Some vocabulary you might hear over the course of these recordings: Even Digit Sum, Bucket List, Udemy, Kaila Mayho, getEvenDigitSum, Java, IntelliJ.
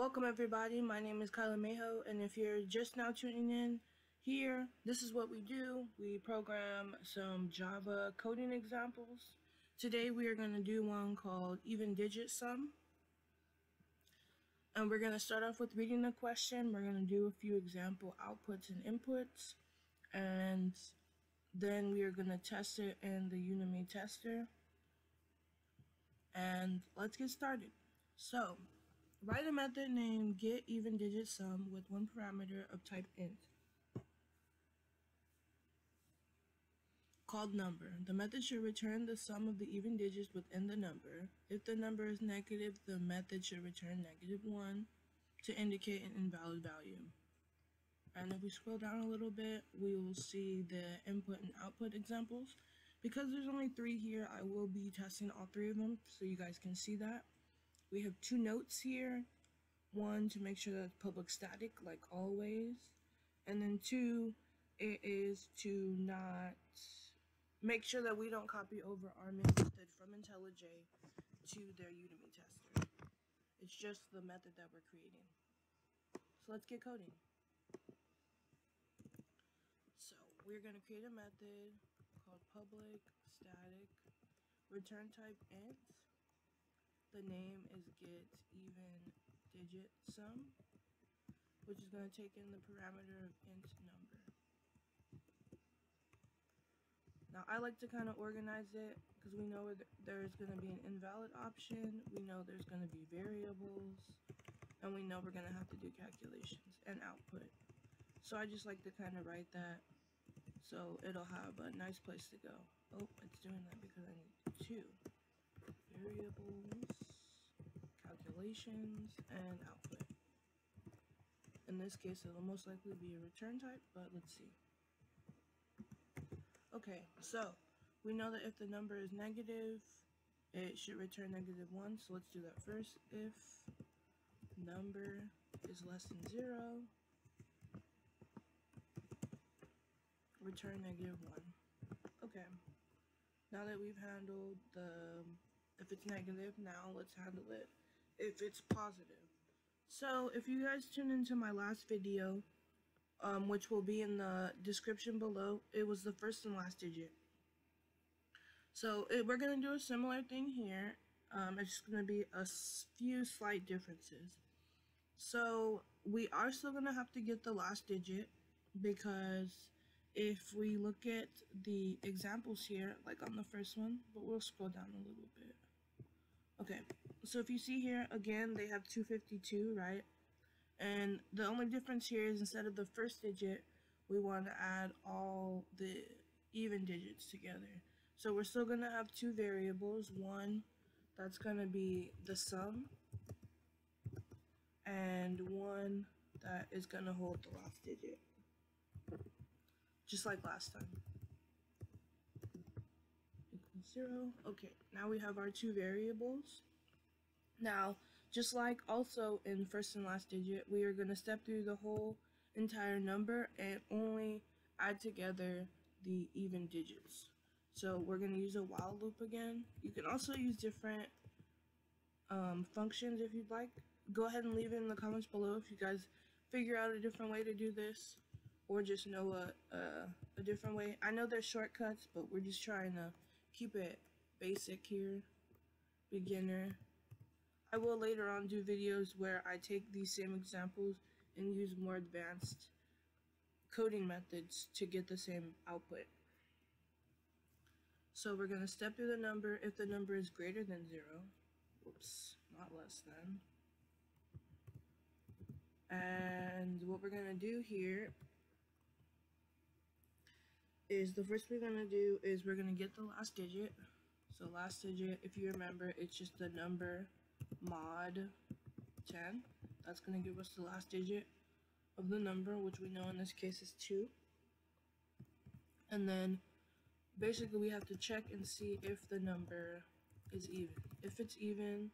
Welcome everybody, my name is Kaila Mayho, and if you're just now tuning in here, this is what we do. We program some Java coding examples. Today we are going to do one called Even Digit Sum. And we're going to start off with reading the question. We're going to do a few example outputs and inputs, and then we are going to test it in the Udemy tester. And let's get started. So, write a method named getEvenDigitSum with one parameter of type int called number. The method should return the sum of the even digits within the number. If the number is negative, the method should return -1 to indicate an invalid value. And if we scroll down a little bit, we will see the input and output examples. Because there's only 3 here, I will be testing all 3 of them so you guys can see that. We have 2 notes here, one to make sure that's public static like always, and then 2, it is to not make sure that we don't copy over our main method from IntelliJ to their Udemy tester. It's just the method that we're creating. So let's get coding. So we're going to create a method called public static return type int. The name is getEvenDigitSum, which is going to take in the parameter of int number. Now I like to kind of organize it because we know there's going to be an invalid option, we know there's going to be variables, and we know we're going to have to do calculations and output. So I just like to kind of write that so it'll have a nice place to go. Oh, it's doing that because I need 2. Variables, calculations, and output. In this case, it'll most likely be a return type, but let's see. Okay, so we know that if the number is negative, it should return -1, so let's do that first. If number is less than 0, return -1. Okay. Now that we've handled the, if it's negative, now let's handle it if it's positive. So if you guys tuned into my last video, which will be in the description below, it was the first and last digit. So we're going to do a similar thing here. It's just going to be a few slight differences. So we are still going to have to get the last digit, because if we look at the examples here, like on the first one, but we'll scroll down a little bit. Okay, so if you see here, again, they have 252, right? And the only difference here is instead of the first digit, we want to add all the even digits together. So we're still going to have 2 variables. One, that's going to be the sum, and one that is going to hold the last digit. Just like last time. Equals 0. Okay, now we have our 2 variables. Now, just like also in first and last digit, we are going to step through the whole entire number and only add together the even digits. So we're going to use a while loop again. You can also use different functions if you'd like. Go ahead and leave it in the comments below if you guys figure out a different way to do this, or just know a different way. I know there's shortcuts, but we're just trying to keep it basic here, beginner. I will later on do videos where I take these same examples and use more advanced coding methods to get the same output. So we're going to step through the number if the number is greater than 0. Whoops, not less than. And what we're going to do here is the first we're going to do is we're going to get the last digit. So last digit, if you remember, it's just the number mod 10. That's going to give us the last digit of the number, which we know in this case is 2. And then basically we have to check and see if the number is even. If it's even,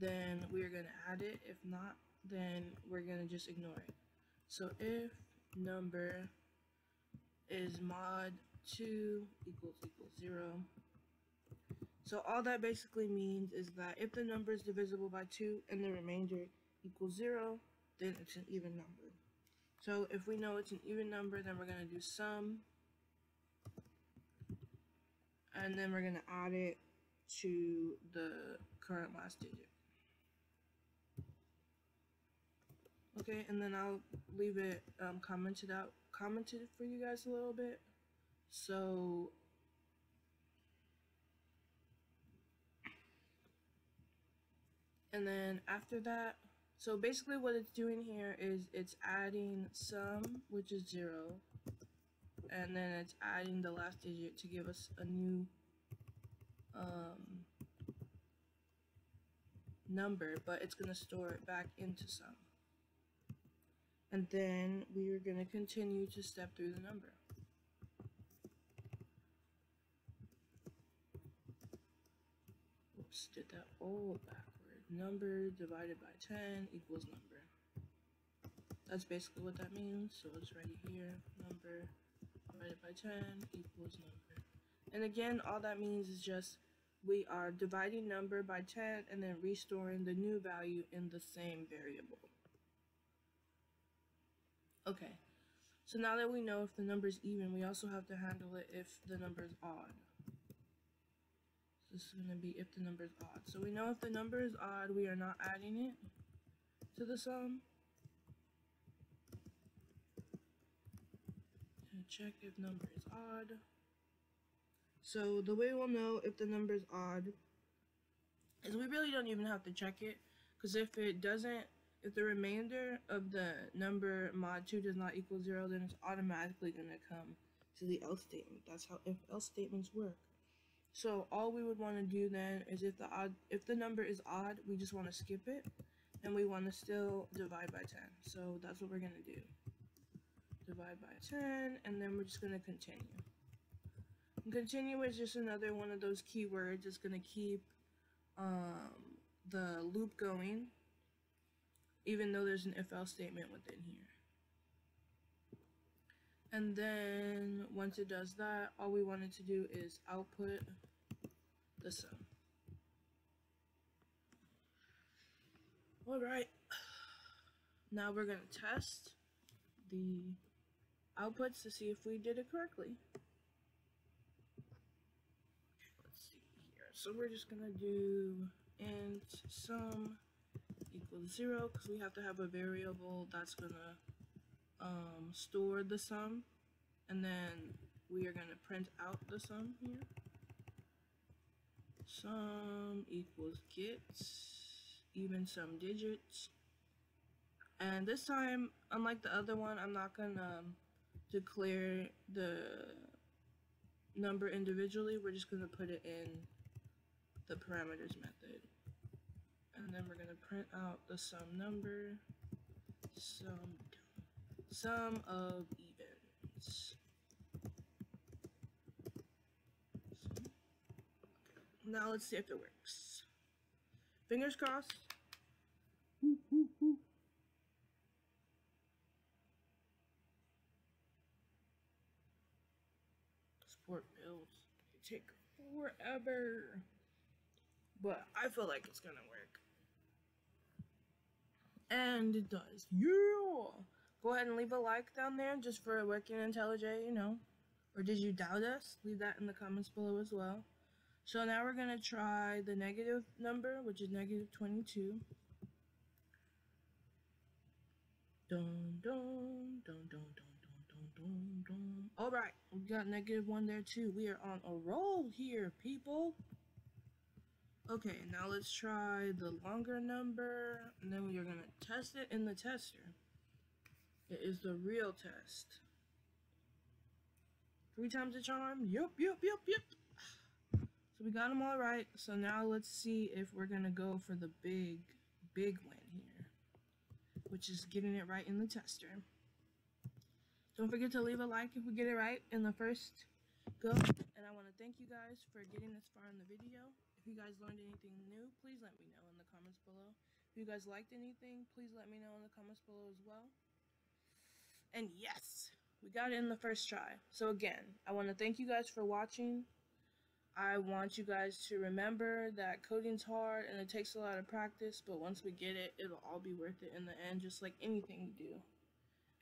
then we're going to add it. If not, then we're going to just ignore it. So if number is mod 2 equals 0. So all that basically means is that if the number is divisible by 2 and the remainder equals 0, then it's an even number. So if we know it's an even number, then we're going to do sum, and then we're going to add it to the current last digit. Okay, and then I'll leave it commented for you guys a little bit. So and then after that, so basically what it's doing here is it's adding sum, which is 0, and then it's adding the last digit to give us a new number, but it's going to store it back into sum. And then we are going to continue to step through the number. Oops, did that all backward. Number divided by 10 equals number. That's basically what that means. So it's right here. Number divided by 10 equals number. And again, all that means is just we are dividing number by 10 and then restoring the new value in the same variable. Okay, so now that we know if the number is even, we also have to handle it if the number is odd. So this is going to be if the number is odd. So we know if the number is odd, we are not adding it to the sum. And check if number is odd. So the way we'll know if the number is odd is we really don't even have to check it, because if it doesn't, if the remainder of the number mod 2 does not equal 0, then it's automatically going to come to the else statement. That's how if-else statements work. So all we would want to do then is if the number is odd, we just want to skip it, and we want to still divide by 10. So that's what we're going to do. Divide by 10, and then we're just going to continue. And continue is just another one of those keywords. It's going to keep the loop going, even though there's an if-else statement within here. And then once it does that, all we wanted to do is output the sum. All right, now we're going to test the outputs to see if we did it correctly. Let's see here. So we're just going to do int sum equals 0, because we have to have a variable that's going to store the sum, and then we are going to print out the sum here. Sum equals get even sum digits, and this time, unlike the other one, I'm not going to declare the number individually. We're just going to put it in the parameters method. And then we're going to print out the sum number, sum of evens. Now let's see if it works. Fingers crossed. Support builds. They take forever, but I feel like it's going to work. And it does. Yeah! Go ahead and leave a like down there just for working IntelliJ, you know. Or did you doubt us? Leave that in the comments below as well. So now we're going to try the negative number, which is negative 22. Dun, dun, dun, dun, dun, dun, dun, dun. Alright, we got negative 1 there too. We are on a roll here, people. Okay, now let's try the longer number, and then we're going to test it in the tester. It is the real test. 3 times the charm. Yup, yup, yup, yup. So we got them all right. So now let's see if we're going to go for the big win here, which is getting it right in the tester. Don't forget to leave a like if we get it right in the first go. And I want to thank you guys for getting this far in the video. If you guys learned anything new, please let me know in the comments below. If you guys liked anything, please let me know in the comments below as well. And yes, we got it in the first try. So again, I want to thank you guys for watching. I want you guys to remember that coding's hard and it takes a lot of practice, but once we get it, it'll all be worth it in the end, just like anything you do.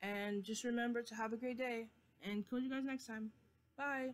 And just remember to have a great day, and code you guys next time. Bye!